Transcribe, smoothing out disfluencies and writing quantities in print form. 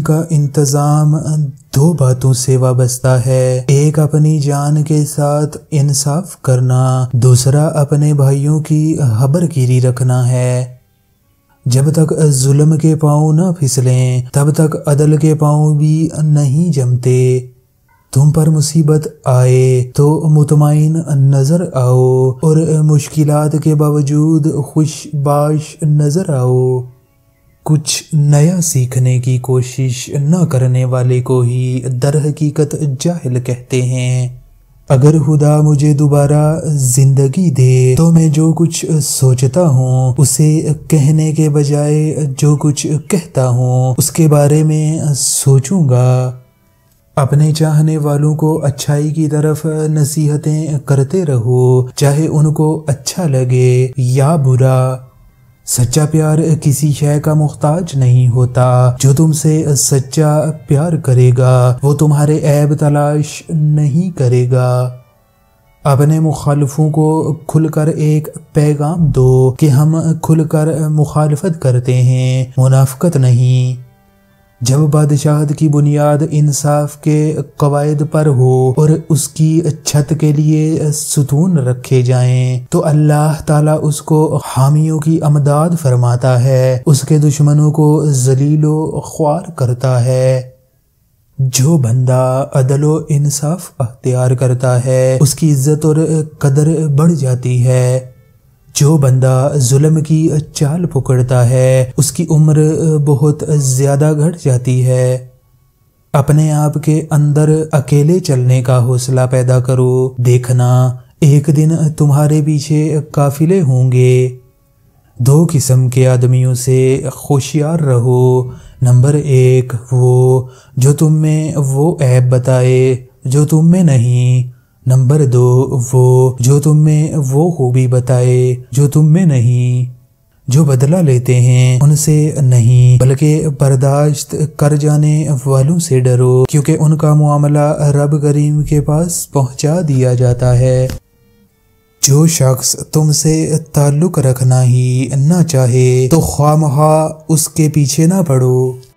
उनका इंतजाम दो बातों से वाबस्ता है, एक अपनी जान के साथ इंसाफ करना, दूसरा अपने भाइयों की हबरगिरी रखना है। जब तक जुल्म के पाँव न फिसलें तब तक अदल के पाँव भी नहीं जमते। तुम पर मुसीबत आए तो मुतमाइन नज़र आओ और मुश्किलात के बावजूद खुशबाश नज़र आओ। कुछ नया सीखने की कोशिश न करने वाले को ही दर हकीकत जाहिल कहते हैं। अगर खुदा मुझे दोबारा जिंदगी दे तो मैं जो कुछ सोचता हूँ उसे कहने के बजाय जो कुछ कहता हूँ उसके बारे में सोचूंगा। अपने चाहने वालों को अच्छाई की तरफ नसीहतें करते रहो, चाहे उनको अच्छा लगे या बुरा। सच्चा प्यार किसी शय का मुख्ताज नहीं होता। जो तुमसे सच्चा प्यार करेगा वो तुम्हारे ऐब तलाश नहीं करेगा। अपने मुखालफों को खुलकर एक पैगाम दो कि हम खुलकर मुखालफत करते हैं, मुनाफकत नहीं। जब बादशाहत की बुनियाद इंसाफ के कवायद पर हो और उसकी छत के लिए सुतून रखे जाएं, तो अल्लाह ताला उसको हामियों की अमदाद फरमाता है, उसके दुश्मनों को जलीलो ख्वार करता है। जो बंदा अदलो इंसाफ अख्तियार करता है उसकी इज्जत और कदर बढ़ जाती है। जो बंदा जुल्म की चाल पकड़ता है उसकी उम्र बहुत ज़्यादा घट जाती है। अपने आप के अंदर अकेले चलने का हौसला पैदा करो। देखना, एक दिन तुम्हारे पीछे काफिले होंगे। दो किस्म के आदमियों से होशियार रहो। नंबर एक, वो जो तुम में वो ऐब बताए जो तुम में नहीं। नंबर दो, वो जो तुम में वो खूबी बताए जो तुम में नहीं। जो बदला लेते हैं उनसे नहीं बल्कि बर्दाश्त कर जाने वालों से डरो, क्योंकि उनका मामला रब करीम के पास पहुंचा दिया जाता है। जो शख्स तुमसे ताल्लुक़ रखना ही ना चाहे तो ख़ामख़ा उसके पीछे ना पड़ो।